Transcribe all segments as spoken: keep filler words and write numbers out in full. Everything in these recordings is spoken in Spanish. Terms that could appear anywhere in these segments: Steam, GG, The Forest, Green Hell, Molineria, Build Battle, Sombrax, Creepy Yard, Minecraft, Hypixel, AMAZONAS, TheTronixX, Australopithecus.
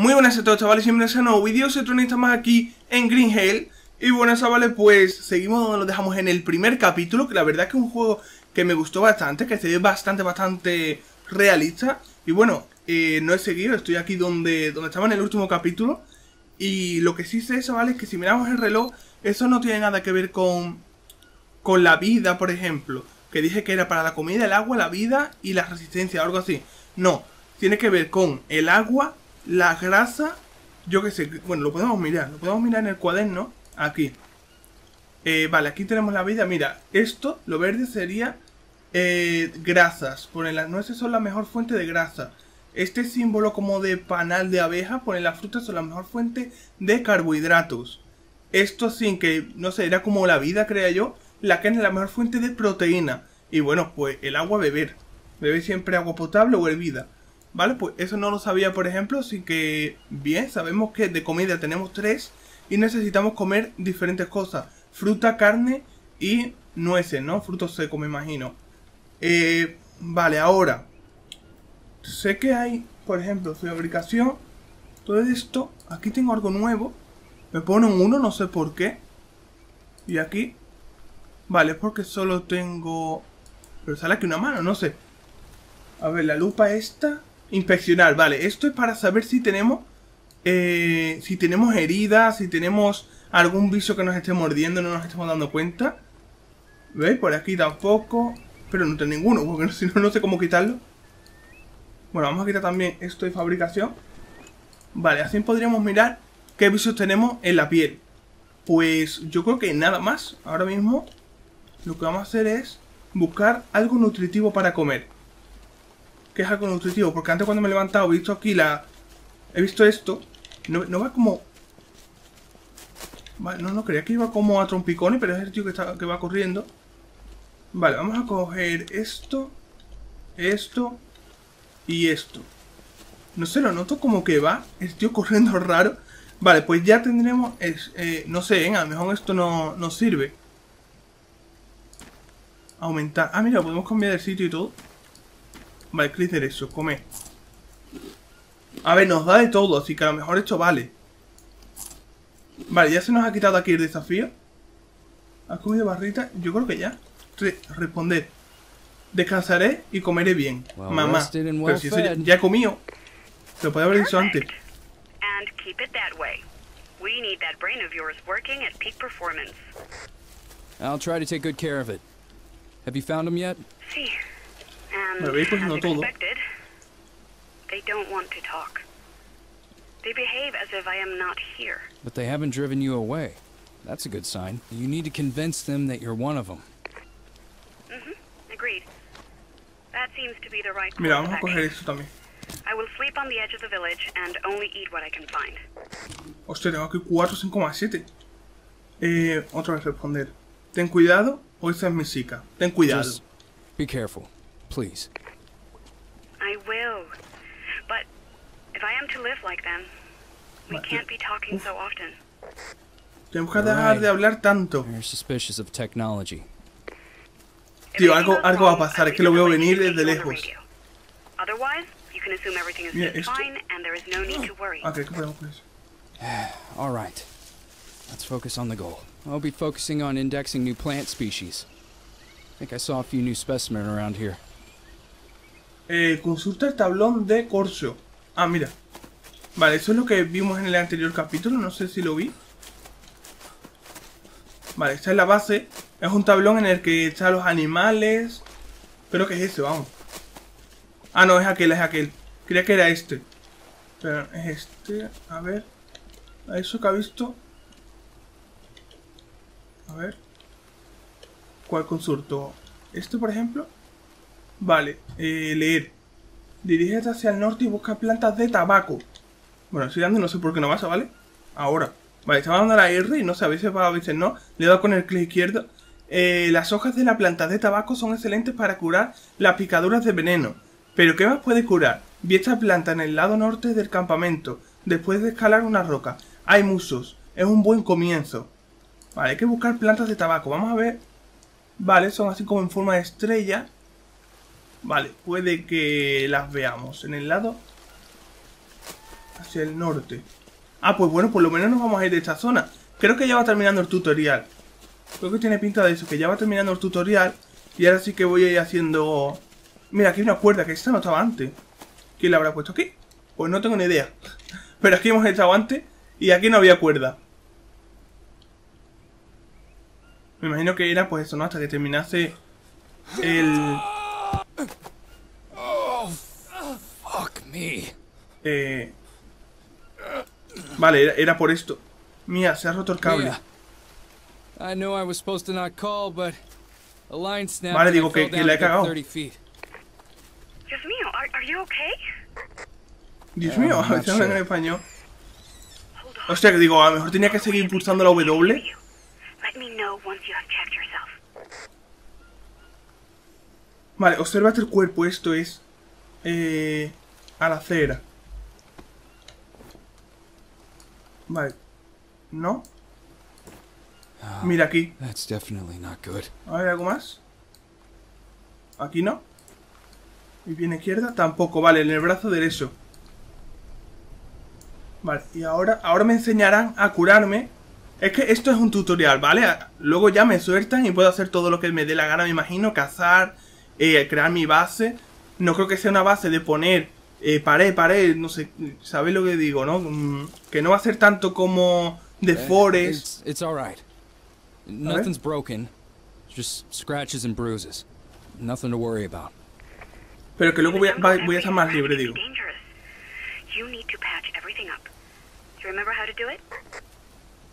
Muy buenas a todos, chavales, bienvenidos a un nuevo vídeo. Soy Tron y estamos aquí en Green Hell. Y buenas, chavales, pues seguimos donde nos dejamos en el primer capítulo, que la verdad es que es un juego que me gustó bastante, que se ve bastante, bastante realista. Y bueno, eh, no he seguido, estoy aquí donde, donde estaba en el último capítulo. Y lo que sí sé, chavales, es que si miramos el reloj, eso no tiene nada que ver con, con la vida, por ejemplo, que dije que era para la comida, el agua, la vida y la resistencia, algo así. No, tiene que ver con el agua, la grasa, yo que sé. Bueno, lo podemos mirar, lo podemos mirar en el cuaderno, aquí. Eh, vale, aquí tenemos la vida, mira, esto, lo verde sería eh, grasas, ponen las nueces son la mejor fuente de grasa. Este símbolo como de panal de abeja, ponen las frutas son la mejor fuente de carbohidratos. Esto sin que, no sé, era como la vida, creo yo. La carne es la mejor fuente de proteína. Y bueno, pues el agua beber. Beber siempre agua potable o hervida. Vale, pues eso no lo sabía, por ejemplo. Así que, bien, sabemos que de comida tenemos tres. Y necesitamos comer diferentes cosas. Fruta, carne y nueces, ¿no? Frutos secos, me imagino. Eh, vale, ahora. Sé que hay, por ejemplo, fabricación. Todo esto. Aquí tengo algo nuevo. Me ponen uno, no sé por qué. Y aquí... Vale, es porque solo tengo... Pero sale aquí una mano, no sé. A ver, la lupa esta... Inspeccionar, vale. Esto es para saber si tenemos... Eh, si tenemos heridas, si tenemos algún bicho que nos esté mordiendo y no nos estemos dando cuenta. ¿Veis? Por aquí tampoco. Pero no tengo ninguno, porque si no, no sé cómo quitarlo. Bueno, vamos a quitar también esto de fabricación. Vale, así podríamos mirar qué bichos tenemos en la piel. Pues yo creo que nada más. Ahora mismo... Lo que vamos a hacer es buscar algo nutritivo para comer. ¿Qué es algo nutritivo? Porque antes cuando me he levantado he visto aquí la... He visto esto. No, no va como... Vale, no, no creía que iba como a trompicones, pero es el tío que, está, que va corriendo. Vale, vamos a coger esto, esto y esto. No sé, lo noto como que va el tío corriendo raro. Vale, pues ya tendremos... Es, eh, no sé, ¿eh? A lo mejor esto no, no sirve. Aumentar. Ah, mira, podemos cambiar el sitio y todo. Vale, clic derecho, come. A ver, nos da de todo, así que a lo mejor esto vale. Vale, ya se nos ha quitado aquí el desafío. ¿Has comido barrita? Yo creo que ya. Re responder. Descansaré y comeré bien. Well, mamá. Pero si eso ya, ya he comido. Se lo podía haber dicho antes. I'll try to take good care of it. Have you found them yet? Sí. And as expected, they don't want to talk. They behave as if I am not here. But they haven't driven you away. That's a good sign. You need to convince them that you're one of them. Mm-hmm. Agreed. That seems to be the right course. Mira, vamos a coger esto también. I will sleep on the edge of the village and only eat what I can find. Hostia, tengo aquí cuatro, cinco, siete. Eh, otra vez responder. Ten cuidado. Hoy es mi chica. Ten cuidado. Just be careful, please. I will. But if I am to live like them, we can't be talking so often. Tenemos que dejar de hablar tanto. You're suspicious of technology. Tío, algo, algo va a pasar. Es que lo veo venir desde lejos. Otherwise, you can assume everything is just fine and there is no need to worry. Okay, podemos con eso. All right. Let's focus on the goal. I'll be focusing on indexing new plant species. I think I saw a few new specimens around here. Eh, consulta el tablón de corcho. Ah, mira. Vale, eso es lo que vimos en el anterior capítulo. No sé si lo vi. Vale, esta es la base. Es un tablón en el que están los animales. Creo que es ese, vamos. Ah, no, es aquel, es aquel. Creía que era este. Pero es este. A ver. Eso que ha visto... A ver. ¿Cuál consulto? ¿Este, por ejemplo? Vale, eh, leer. Dirígete hacia el norte y busca plantas de tabaco. Bueno, estoy dando, no sé por qué no pasa, ¿vale? Ahora. Vale, estaba dando la R y no sé, a veces va, a veces no. Le he dado con el clic izquierdo. Eh, las hojas de la planta de tabaco son excelentes para curar las picaduras de veneno. ¿Pero qué más puede curar? Vi esta planta en el lado norte del campamento, después de escalar una roca. Hay muchos. Es un buen comienzo. Vale, hay que buscar plantas de tabaco. Vamos a ver. Vale, son así como en forma de estrella. Vale, puede que las veamos en el lado. hacia el norte. Ah, pues bueno, por lo menos nos vamos a ir de esta zona. Creo que ya va terminando el tutorial. Creo que tiene pinta de eso, que ya va terminando el tutorial. Y ahora sí que voy a ir haciendo... Mira, aquí hay una cuerda, que esta no estaba antes. ¿Quién la habrá puesto aquí? Pues no tengo ni idea. Pero aquí hemos estado antes y aquí no había cuerda. Me imagino que era pues eso, ¿no? Hasta que terminase el... Eh... Vale, era, era por esto. Mira, se ha roto el cable. Vale, digo que, que la he cagado. Dios mío, se habla en español. O sea, que digo, a lo mejor tenía que seguir impulsando la W. Vale, observa el cuerpo, esto es... Eh... A la acera. Vale. ¿No? Mira aquí. A ver, ¿algo más? Aquí no. Y bien izquierda, tampoco. Vale, en el brazo derecho. Vale, y ahora, ahora me enseñarán a curarme. Es que esto es un tutorial, ¿vale? Luego ya me sueltan y puedo hacer todo lo que me dé la gana, me imagino. Cazar, eh, crear mi base. No creo que sea una base de poner eh, pared, pared, no sé. ¿Sabéis lo que digo, no? Mm, que no va a ser tanto como The Forest. It's alright. Nothing's broken. Just scratches and bruises. Nothing to worry about. Pero que luego voy a, voy a estar más libre, digo.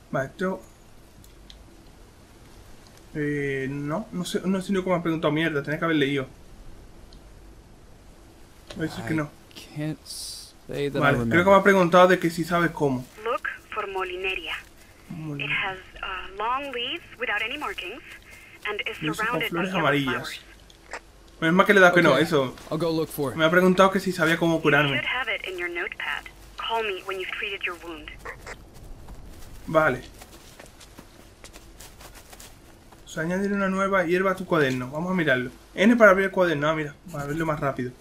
Vale, esto... Eh, no, no sé, no sé cómo me han preguntado mierda, tenía que haber leído. Voy a decir que no. Vale, creo que me ha preguntado de que si sabes cómo. Look for Molineria. It has long leaves without any markings and is surrounded by flores amarillas. Menos mal que le he dado que no, eso. Me ha preguntado que si sabía cómo curarme. Vale. O sea, añadir una nueva hierba a tu cuaderno. Vamos a mirarlo. N para abrir el cuaderno. Ah, mira, para verlo más rápido.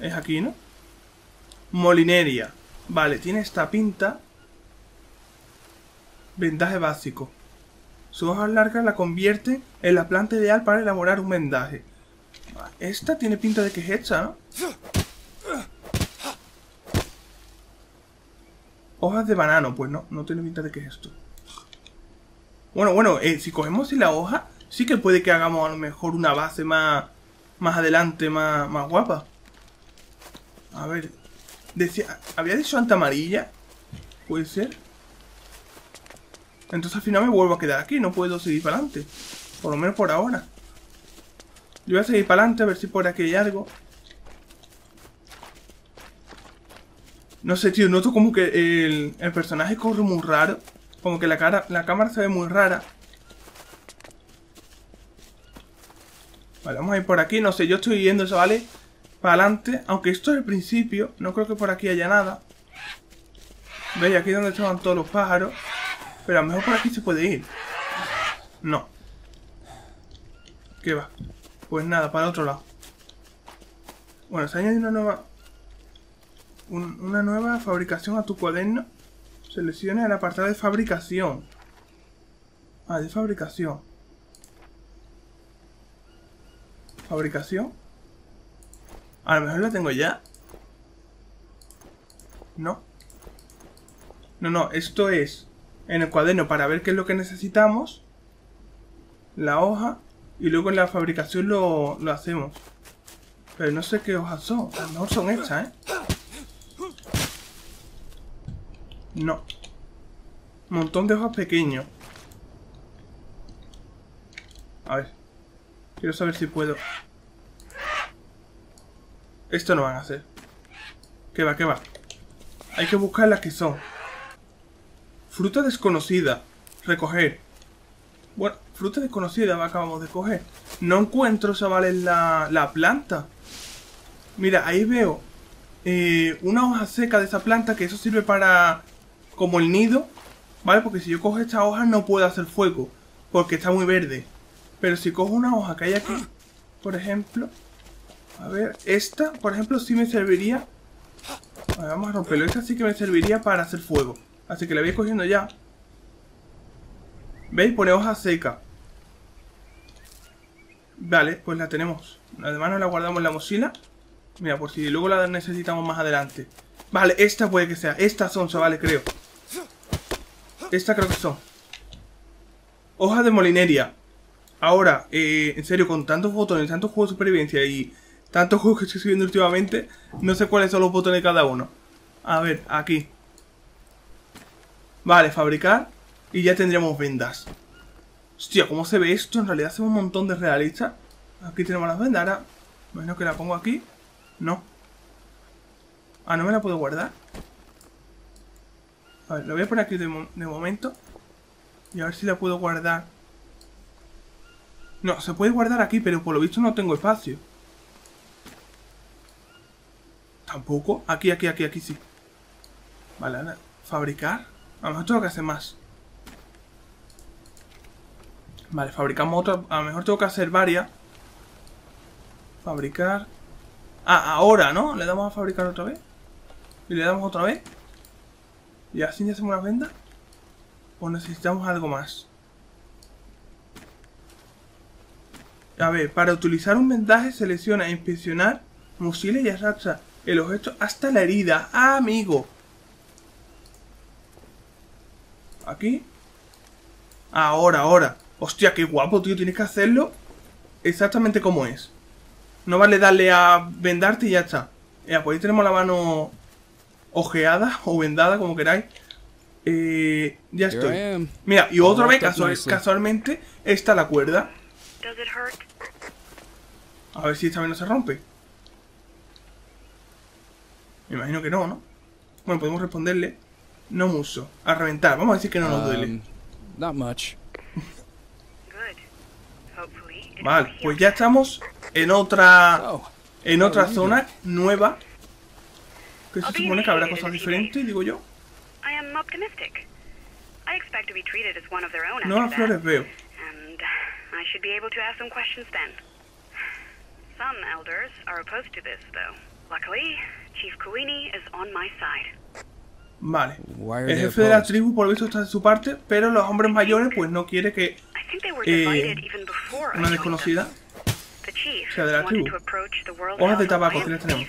Es aquí, ¿no? Molineria. Vale, tiene esta pinta. Vendaje básico. Sus hojas largas la convierten en la planta ideal para elaborar un vendaje. Esta tiene pinta de que es hecha, ¿no? Hojas de banano, pues no, no tiene pinta de que es esto. Bueno, bueno, eh, si cogemos la hoja, sí que puede que hagamos a lo mejor una base más, más adelante, más, más guapa. A ver, decía, ¿había dicho anta amarilla? Puede ser. Entonces al final me vuelvo a quedar aquí, no puedo seguir para adelante. Por lo menos por ahora. Yo voy a seguir para adelante a ver si por aquí hay algo. No sé, tío, noto como que el, el personaje corre muy raro. Como que la, cara, la cámara se ve muy rara. Vale, vamos a ir por aquí, no sé, yo estoy yendo, ¿vale? Para adelante, aunque esto es el principio. No creo que por aquí haya nada. Veis, aquí es donde estaban todos los pájaros. Pero a lo mejor por aquí se puede ir. No. ¿Qué va? Pues nada, para el otro lado. Bueno, se añade una nueva... Un, una nueva fabricación a tu cuaderno. Selecciona el apartado de fabricación. Ah, de fabricación. Fabricación. A lo mejor la tengo ya. No. No, no, esto es... En el cuaderno para ver qué es lo que necesitamos. La hoja. Y luego en la fabricación lo, lo hacemos. Pero no sé qué hojas son. A lo mejor son estas, ¿eh? No. Montón de hojas pequeños. A ver. Quiero saber si puedo. Esto no van a hacer. ¿Qué va, qué va? Hay que buscar las que son. Fruta desconocida. Recoger. Bueno, fruta desconocida acabamos de coger. No encuentro, chavales, la, la planta. Mira, ahí veo eh, una hoja seca de esa planta, que eso sirve para... Como el nido, ¿vale? Porque si yo cojo esta hoja no puedo hacer fuego, porque está muy verde. Pero si cojo una hoja que hay aquí, por ejemplo... A ver, esta, por ejemplo, sí me serviría Vale, vamos a romperlo. Esta sí que me serviría para hacer fuego. Así que la voy cogiendo ya. ¿Veis? Pone hoja seca. Vale, pues la tenemos. Además nos la guardamos en la mochila. Mira, por si luego la necesitamos más adelante. Vale, esta puede que sea. Estas son, chavales, creo. Esta creo que son. Hoja de molinería. Ahora, eh, en serio, con tantos botones, tantos juegos de supervivencia y tantos juegos que estoy subiendo últimamente, no sé cuáles son los botones de cada uno. A ver, aquí. Vale, fabricar. Y ya tendríamos vendas. Hostia, ¿cómo se ve esto? En realidad se ve un montón de realista. Aquí tenemos las vendas. Ahora, bueno, que la pongo aquí. No. Ah, ¿no me la puedo guardar? A ver, la voy a poner aquí de, mo de momento. Y a ver si la puedo guardar. No, se puede guardar aquí, pero por lo visto no tengo espacio. Tampoco. Aquí, aquí, aquí, aquí sí. Vale, ahora, fabricar. A lo mejor tengo que hacer más. Vale, fabricamos otra. A lo mejor tengo que hacer varias. Fabricar. Ah, ahora, ¿no? Le damos a fabricar otra vez. Y le damos otra vez. Y así ya hacemos una venda. O necesitamos algo más. A ver, para utilizar un vendaje selecciona inspeccionar, mochila y arrastra el objeto hasta la herida. ¡Ah, amigo! Aquí. Ahora, ahora. Hostia, qué guapo, tío. Tienes que hacerlo exactamente como es. No vale darle a vendarte y ya está. Ya, pues ahí tenemos la mano ojeada o vendada, como queráis. Eh, ya estoy. Mira, y otra vez, casual, casualmente, está la cuerda. A ver si esta vez no se rompe. Me imagino que no, ¿no? Bueno, podemos responderle. No mucho. A reventar. Vamos a decir que no nos duele. Not much. Vale, pues ya estamos en otra en otra zona nueva. Que se supone que habrá cosas diferentes, digo yo. No, las flores veo. Vale. El jefe de la tribu por lo visto está de su parte, pero los hombres mayores pues no quiere que eh, una desconocida sea de la tribu. Hojas de tabaco, que les tenemos.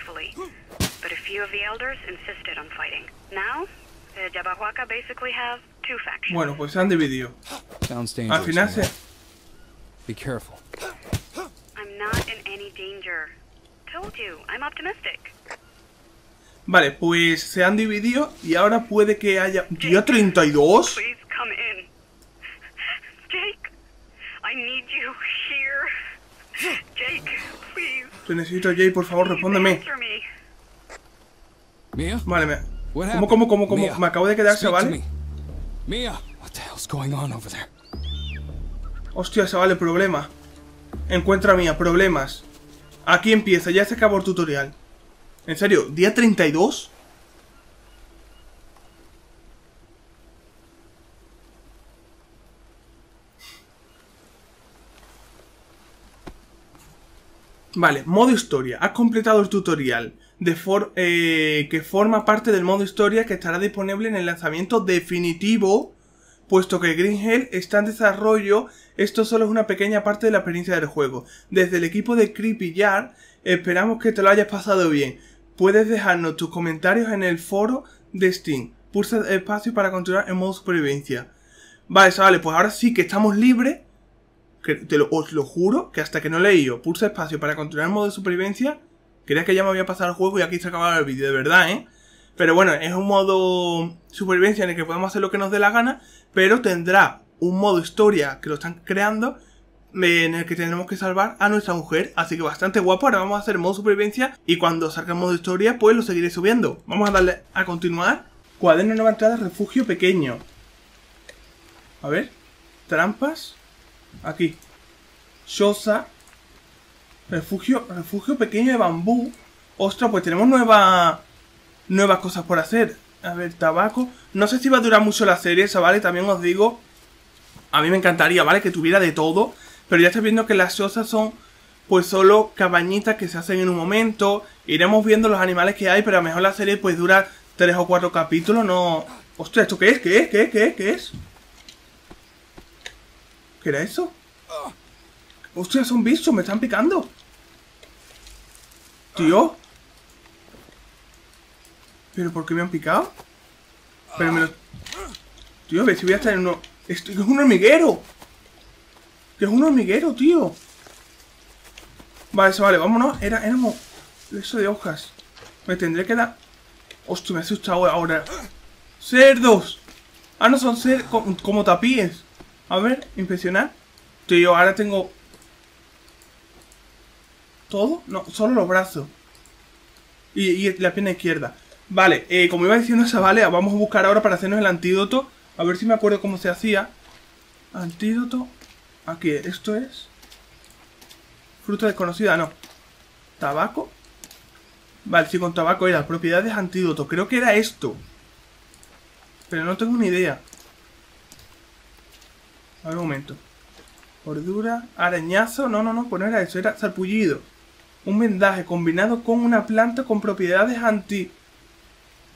Bueno, pues se han dividido. Al final se... Vale, pues se han dividido y ahora puede que haya... ¿Día treinta y dos? Te necesito, Jay, por favor, respóndeme. Vale, me... ¿Cómo, cómo, cómo, cómo? Me acabo de quedar, ¿vale? Hostia, se vale, problema. Encuentra mía, problemas. Aquí empieza, ya se acabó el tutorial. ¿En serio? ¿Día treinta y dos? Vale, modo historia. Has completado el tutorial de for eh, que forma parte del modo historia que estará disponible en el lanzamiento definitivo. Puesto que Green Hell está en desarrollo, esto solo es una pequeña parte de la experiencia del juego. Desde el equipo de Creepy Yard, esperamos que te lo hayas pasado bien. Puedes dejarnos tus comentarios en el foro de Steam. Pulsa espacio para continuar en modo supervivencia. Vale, chavales, pues ahora sí que estamos libres. Que te lo, os lo juro que hasta que no leí yo, pulsa espacio para continuar en modo de supervivencia, creía que ya me había pasado el juego y aquí se acababa el vídeo, de verdad, ¿eh? Pero bueno, es un modo supervivencia en el que podemos hacer lo que nos dé la gana, pero tendrá un modo historia que lo están creando, en el que tendremos que salvar a nuestra mujer, así que bastante guapo. Ahora vamos a hacer modo supervivencia y cuando salga el modo historia, pues lo seguiré subiendo. Vamos a darle a continuar. Cuaderno nueva entrada, refugio pequeño. A ver, trampas, aquí, choza, refugio, refugio pequeño de bambú. Ostras, pues tenemos nueva... nuevas cosas por hacer. A ver, tabaco. No sé si va a durar mucho la serie esa, ¿vale? También os digo, a mí me encantaría, ¿vale? Que tuviera de todo. Pero ya estáis viendo que las cosas son pues solo cabañitas que se hacen en un momento. Iremos viendo los animales que hay, pero a lo mejor la serie pues dura tres o cuatro capítulos, no... Ostras, ¿esto qué es? ¿Qué es? ¿Qué es? ¿Qué es? ¿Qué es? ¿Qué era eso? Ostras, son bichos, me están picando. Tío. ¿Pero por qué me han picado? Pero me lo... Tío, a ver si voy a estar en uno... Esto es un hormiguero. Que es un hormiguero, tío. Vale, eso vale, vámonos. Era, era como... Eso de hojas. Me tendré que dar... Hostia, me he asustado ahora. ¡Cerdos! Ah, no son cerdos, como, como tapíes. A ver, impresionar. Tío, ahora tengo... ¿Todo? No, solo los brazos. Y, y la pierna izquierda. Vale, eh, como iba diciendo esa, vale, vamos a buscar ahora para hacernos el antídoto. A ver si me acuerdo cómo se hacía. Antídoto. Aquí, esto es... Fruta desconocida, no. Tabaco. Vale, sí, con tabaco era. Propiedades antídoto. Creo que era esto. Pero no tengo ni idea. A ver, un momento. Gordura, arañazo. No, no, no, pues no era eso. Era sarpullido. Un vendaje combinado con una planta con propiedades anti...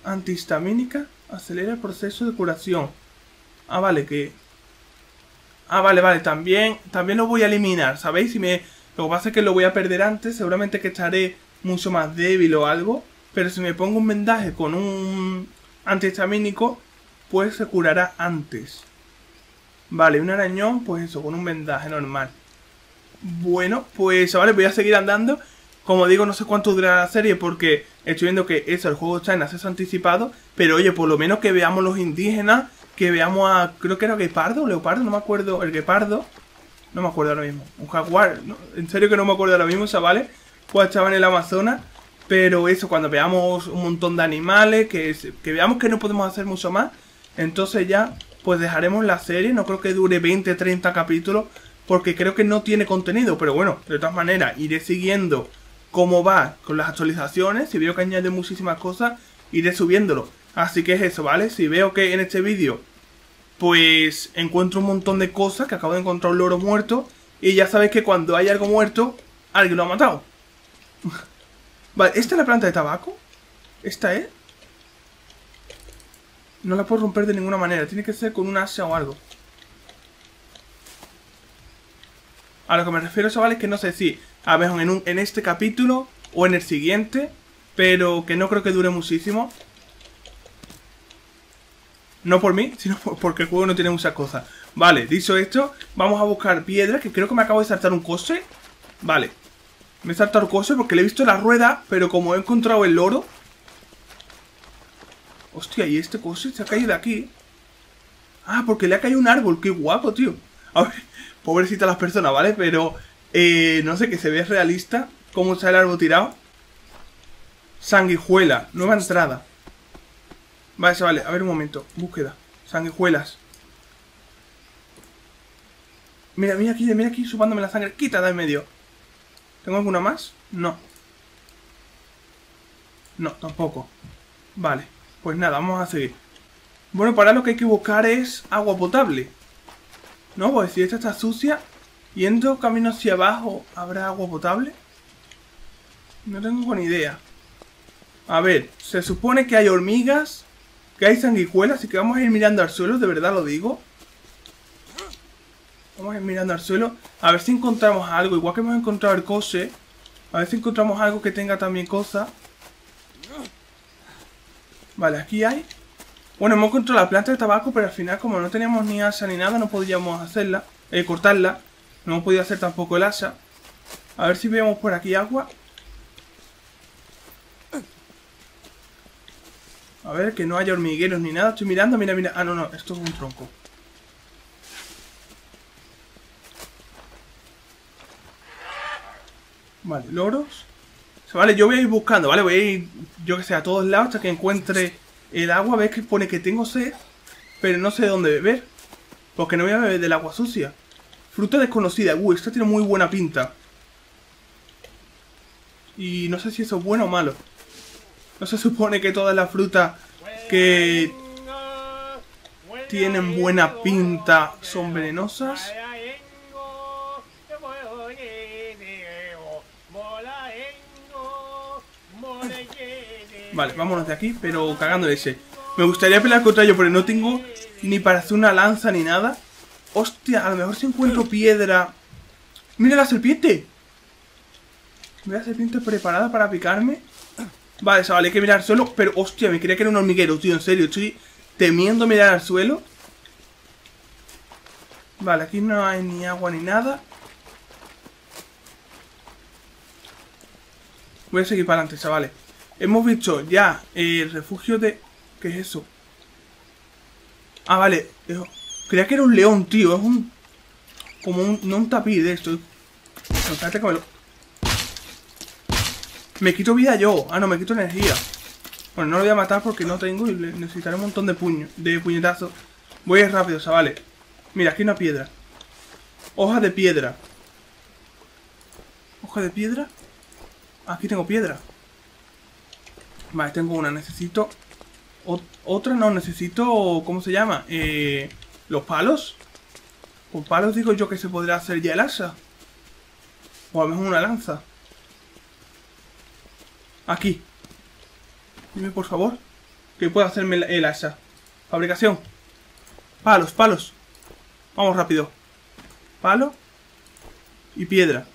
antihistamínica. Acelera el proceso de curación. Ah, vale, que... Ah, vale, vale. También, también lo voy a eliminar, ¿sabéis? Si me... Lo que pasa es que lo voy a perder antes. Seguramente que estaré mucho más débil o algo. Pero si me pongo un vendaje con un... antihistamínico, pues se curará antes. Vale, un arañón, pues eso, con un vendaje normal. Bueno, pues vale, voy a seguir andando. Como digo, no sé cuánto durará la serie, porque estoy viendo que eso, el juego está en acceso anticipado. Pero oye, por lo menos que veamos los indígenas, que veamos a... Creo que era guepardo o leopardo, no me acuerdo. El guepardo, no me acuerdo ahora mismo. Un jaguar, no, en serio que no me acuerdo ahora mismo, chavales. Pues estaba en el Amazonas. Pero eso, cuando veamos un montón de animales, que, que veamos que no podemos hacer mucho más, entonces ya, pues dejaremos la serie. No creo que dure veinte, treinta capítulos, porque creo que no tiene contenido. Pero bueno, de todas maneras, iré siguiendo cómo va con las actualizaciones. Si veo que añade muchísimas cosas, iré subiéndolo. Así que es eso, ¿vale? Si veo que en este vídeo, pues encuentro un montón de cosas, que acabo de encontrar un loro muerto, y ya sabéis que cuando hay algo muerto, alguien lo ha matado. Vale, ¿esta es la planta de tabaco? ¿Esta es? No la puedo romper de ninguna manera. Tiene que ser con un hacha o algo. A lo que me refiero, chavales, que no sé si a ver en, un, en este capítulo o en el siguiente, pero que no creo que dure muchísimo. No por mí, sino por, porque el juego no tiene muchas cosas. Vale, dicho esto, vamos a buscar piedra, que creo que me acabo de saltar un coche. Vale. Me he saltado cosas porque le he visto la rueda, pero como he encontrado el loro... Hostia, y este coche se ha caído de aquí. Ah, porque le ha caído un árbol. Qué guapo, tío. A ver, pobrecita las personas, ¿vale? Pero, eh, no sé, que se ve realista cómo está el árbol tirado. Sanguijuela, nueva entrada. Vale, chavales, a ver un momento. Búsqueda, sanguijuelas. Mira, mira aquí, mira aquí, chupándome la sangre. Quita de en medio. ¿Tengo alguna más? No. No, tampoco. Vale, pues nada, vamos a seguir. Bueno, para lo que hay que buscar es agua potable. No, pues si esta está sucia, yendo camino hacia abajo, ¿habrá agua potable? No tengo ni idea. A ver, se supone que hay hormigas, que hay sanguijuelas, así que vamos a ir mirando al suelo, de verdad lo digo. Vamos a ir mirando al suelo, a ver si encontramos algo, igual que hemos encontrado el coche. A ver si encontramos algo que tenga también cosas. Vale, aquí hay... Bueno, hemos encontrado la planta de tabaco, pero al final como no teníamos ni hacha ni nada, no podíamos hacerla, eh, cortarla. No hemos podido hacer tampoco el hacha. A ver si vemos por aquí agua. A ver, que no haya hormigueros ni nada, estoy mirando, mira, mira. Ah, no, no, esto es un tronco. Vale, loros. O sea, vale, yo voy a ir buscando, ¿vale? Voy a ir, yo que sé, a todos lados hasta que encuentre el agua. ¿Ves que pone que tengo sed? Pero no sé de dónde beber, porque no voy a beber del agua sucia. Fruta desconocida. Uy, esta tiene muy buena pinta. Y no sé si eso es bueno o malo. No se supone que todas las frutas que tienen buena pinta son venenosas. Vale, vámonos de aquí, pero cagando ese. Me gustaría pelear contra ellos, pero no tengo ni para hacer una lanza ni nada. Hostia, a lo mejor si encuentro piedra. ¡Mira la serpiente! Mira la serpiente preparada para picarme. Vale, chaval, hay que mirar al suelo. Pero, hostia, me creía que era un hormiguero, tío, en serio. Estoy temiendo mirar al suelo. Vale, aquí no hay ni agua ni nada. Voy a seguir para adelante, chavales. Hemos visto ya el refugio de... ¿Qué es eso? Ah, vale. Creía que era un león, tío. Es un... como un... no un tapiz de esto. No, espérate que me lo... Me quito vida yo. Ah, no, me quito energía. Bueno, no lo voy a matar porque no tengo y necesitaré un montón de puño, de puñetazos. Voy a ir rápido, chavales. Mira, aquí hay una piedra. Hoja de piedra. Hoja de piedra. Aquí tengo piedra. Vale, tengo una. Necesito... Ot otra no, necesito... ¿Cómo se llama? Eh... ¿Los palos? Con palos digo yo que se podrá hacer ya el asa. O a lo mejor una lanza. Aquí. Dime por favor que pueda hacerme el, el asa. Fabricación. Palos, palos. Vamos rápido. Palo. Y piedra.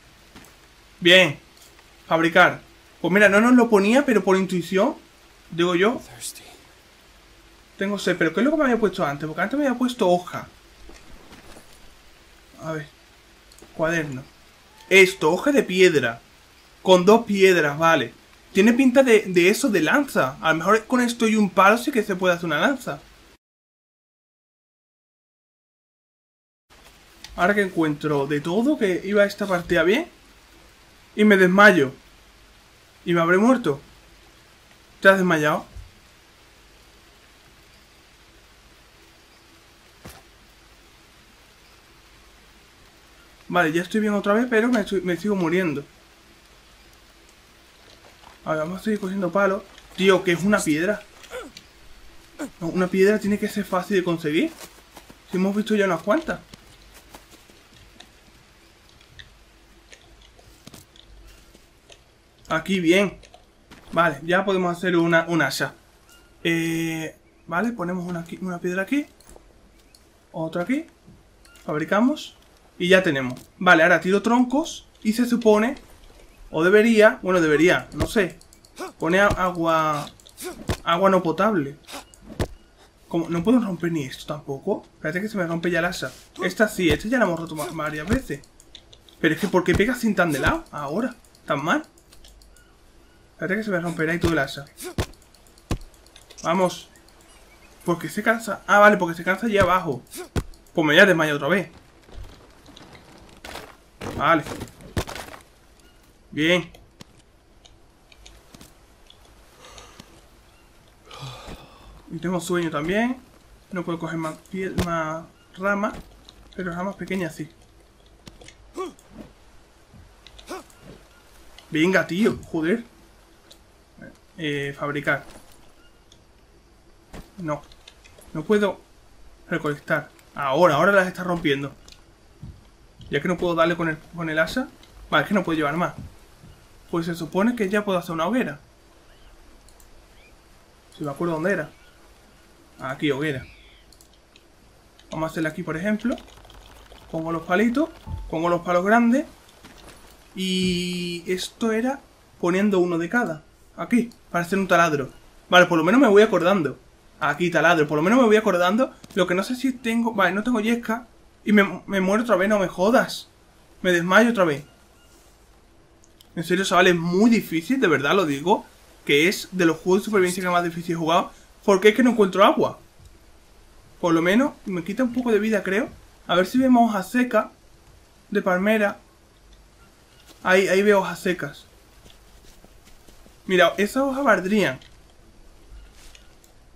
Bien. Fabricar. Pues mira, no nos lo ponía, pero por intuición, digo yo. Tengo sed, pero ¿qué es lo que me había puesto antes? Porque antes me había puesto hoja. A ver. Cuaderno. Esto, hoja de piedra. Con dos piedras, vale. Tiene pinta de, de eso, de lanza. A lo mejor con esto y un palo sí que se puede hacer una lanza. Ahora que encuentro de todo, que iba esta partida bien. Y me desmayo. Y me habré muerto. ¿Te has desmayado? Vale, ya estoy bien otra vez, pero me, estoy, me sigo muriendo. A ver, vamos a seguir cogiendo palos. Tío, ¿qué es una piedra? No, una piedra tiene que ser fácil de conseguir. Si hemos visto ya unas cuantas. Aquí, bien. Vale, ya podemos hacer una, un hacha. Eh, vale, ponemos una, aquí, una piedra aquí. Otra aquí. Fabricamos. Y ya tenemos. Vale, ahora tiro troncos. Y se supone... O debería... Bueno, debería. No sé. Pone agua... Agua no potable. Como, no puedo romper ni esto tampoco. Espérate que se me rompe ya el hacha. Esta sí. Esta ya la hemos roto varias veces. Pero es que ¿por qué pega sin tan de lado? Ahora. Tan mal. Espérate que se me romperá y todo el asa. Vamos. Porque se cansa. Ah, vale, porque se cansa allí abajo. Pues me voy a desmayar otra vez. Vale. Bien. Y tengo sueño también. No puedo coger más, más ramas. Pero ramas pequeñas sí. Venga, tío. Joder. Eh, fabricar. No. No puedo recolectar. Ahora, ahora las está rompiendo. Ya que no puedo darle con el, con el asa. Vale, es que no puedo llevar más. Pues se supone que ya puedo hacer una hoguera. Si me acuerdo dónde era. Aquí, hoguera. Vamos a hacerla aquí, por ejemplo. Pongo los palitos. Pongo los palos grandes. Y esto era poniendo uno de cada. Aquí, para hacer un taladro. Vale, por lo menos me voy acordando. Aquí, taladro, por lo menos me voy acordando. Lo que no sé si tengo... Vale, no tengo yesca. Y me, me muero otra vez, no me jodas. Me desmayo otra vez. En serio, chaval, es muy difícil. De verdad lo digo. Que es de los juegos de supervivencia que más difícil he jugado. Porque es que no encuentro agua. Por lo menos me quita un poco de vida, creo. A ver si vemos hojas secas. De palmera. Ahí, ahí veo hojas secas. Mira, esas hojas valdrían.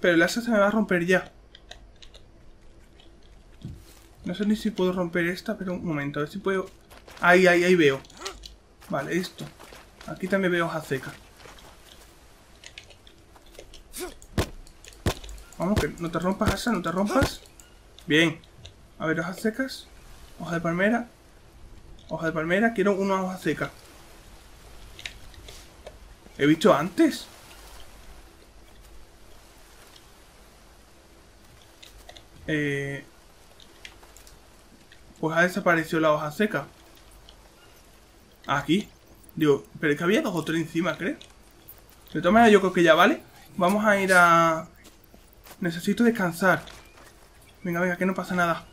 Pero el asa se me va a romper ya. No sé ni si puedo romper esta, pero un momento, a ver si puedo... Ahí, ahí, ahí veo. Vale, esto. Aquí también veo hojas secas. Vamos, que no te rompas, asa, no te rompas. Bien. A ver, hojas secas. Hoja de palmera. Hoja de palmera, quiero una hoja seca. He visto antes. eh, pues ha desaparecido la hoja seca. Aquí. Digo, pero es que había dos o tres encima, creo. De todas maneras, yo creo que ya vale. Vamos a ir a... Necesito descansar. Venga, venga, que no pasa nada.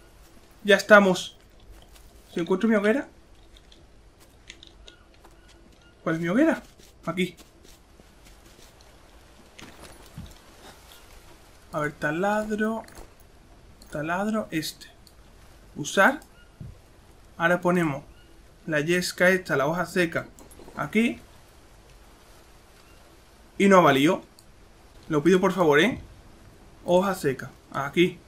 Ya estamos. Si encuentro mi hoguera. ¿Cuál es mi hoguera? Aquí. A ver, taladro. Taladro este. Usar. Ahora ponemos la yesca esta, la hoja seca. Aquí. Y no ha valido. Lo pido por favor, ¿eh? Hoja seca. Aquí.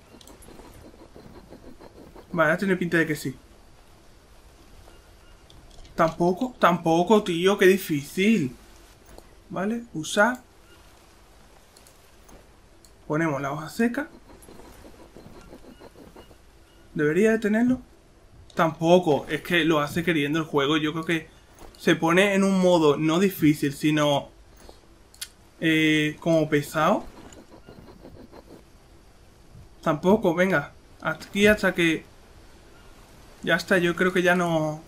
Vale, ahora tiene pinta de que sí. Tampoco, tampoco, tío, qué difícil. Vale, usar. Ponemos la hoja seca. ¿Debería de tenerlo? Tampoco, es que lo hace queriendo el juego. Yo creo que se pone en un modo no difícil, sino eh, como pesado. Tampoco, venga. Aquí hasta que... Ya está, yo creo que ya no...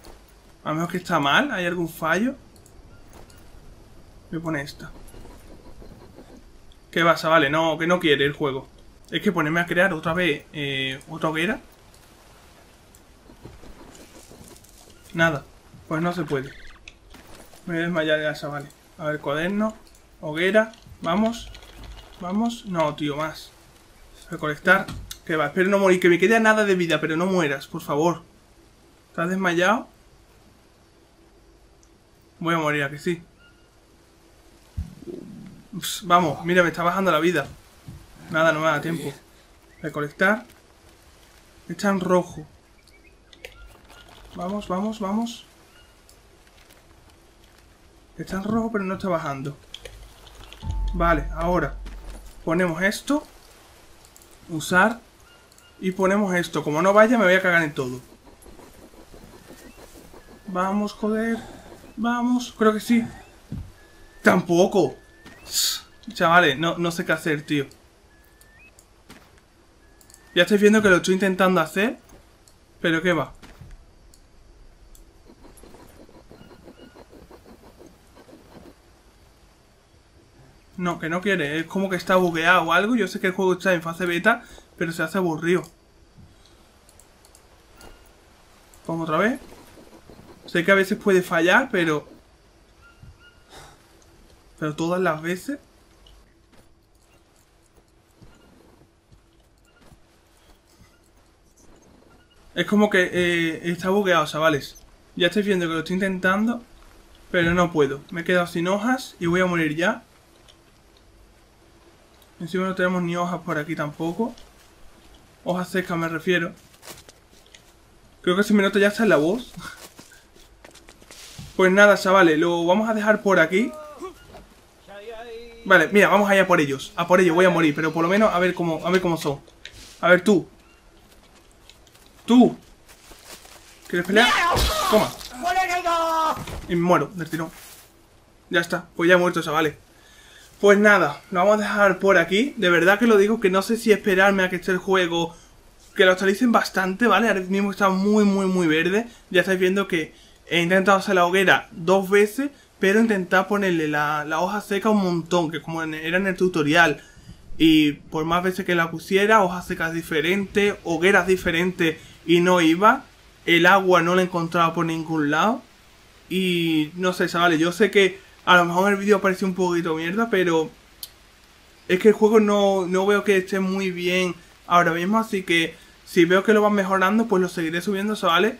A lo mejor que está mal, hay algún fallo. Voy a poner esta. ¿Qué pasa? Vale, no, que no quiere el juego. Es que ponerme a crear otra vez eh, otra hoguera. Nada, pues no se puede. Me voy a desmayar ya, chavales. A ver, cuaderno, hoguera. Vamos, vamos. No, tío, más. Recolectar. Que va, espero no morir, que me quede nada de vida. Pero no mueras, por favor. ¿Estás desmayado? Voy a morir, ¿a que sí? Ups, vamos, mira, me está bajando la vida. Nada, no me da tiempo. Recolectar. Está en rojo. Vamos, vamos, vamos. Está en rojo, pero no está bajando. Vale, ahora ponemos esto. Usar. Y ponemos esto. Como no vaya, me voy a cagar en todo. Vamos, joder. Vamos, creo que sí. Tampoco. Chavales, no, no sé qué hacer, tío. Ya estáis viendo que lo estoy intentando hacer. Pero qué va. No, que no quiere. Es como que está bugueado o algo. Yo sé que el juego está en fase beta, pero se hace aburrido. Pongo otra vez. Sé que a veces puede fallar, pero... Pero todas las veces... Es como que eh, está bugueado, chavales. Ya estáis viendo que lo estoy intentando, pero no puedo. Me he quedado sin hojas y voy a morir ya. Encima no tenemos ni hojas por aquí tampoco. Hojas secas me refiero. Creo que se me nota ya hasta en la voz. Pues nada, chavales, lo vamos a dejar por aquí. Vale, mira, vamos allá por ellos. A por ellos, voy a morir, pero por lo menos a ver cómo, a ver cómo son. A ver tú. Tú. ¿Quieres pelear? Toma. Y me muero del tirón. Ya está, pues ya he muerto, chavales. Pues nada, lo vamos a dejar por aquí. De verdad que lo digo, que no sé si esperarme a que esté el juego, que lo actualicen bastante, ¿vale? Ahora mismo está muy, muy, muy verde. Ya estáis viendo que he intentado hacer la hoguera dos veces, pero intentar ponerle la, la hoja seca un montón, que como en, era en el tutorial. Y por más veces que la pusiera, hojas secas diferentes, hogueras diferentes, y no iba. El agua no la encontraba por ningún lado. Y no sé, chavales, yo sé que... A lo mejor el vídeo parece un poquito mierda, pero es que el juego no, no veo que esté muy bien ahora mismo. Así que si veo que lo van mejorando, pues lo seguiré subiendo, ¿vale?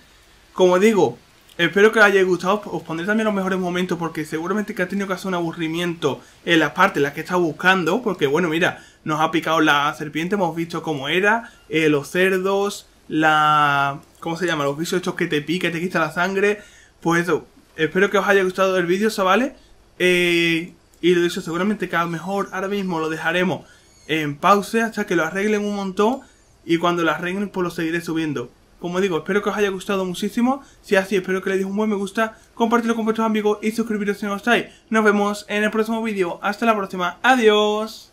Como digo, espero que os haya gustado. Os pondré también los mejores momentos, porque seguramente que ha tenido que hacer un aburrimiento en las partes en las que he estado buscando. Porque bueno, mira, nos ha picado la serpiente, hemos visto cómo era, eh, los cerdos, la... ¿Cómo se llama? Los bichos estos que te pica, te quita la sangre. Pues eso, espero que os haya gustado el vídeo, ¿vale? Eh, y lo dicho, seguramente que a lo mejor ahora mismo lo dejaremos en pausa hasta que lo arreglen un montón. Y cuando lo arreglen, pues lo seguiré subiendo. Como digo, espero que os haya gustado muchísimo. Si es así, espero que le deis un buen me gusta, compartirlo con vuestros amigos y suscribiros si no lo estáis. Nos vemos en el próximo vídeo. Hasta la próxima, adiós.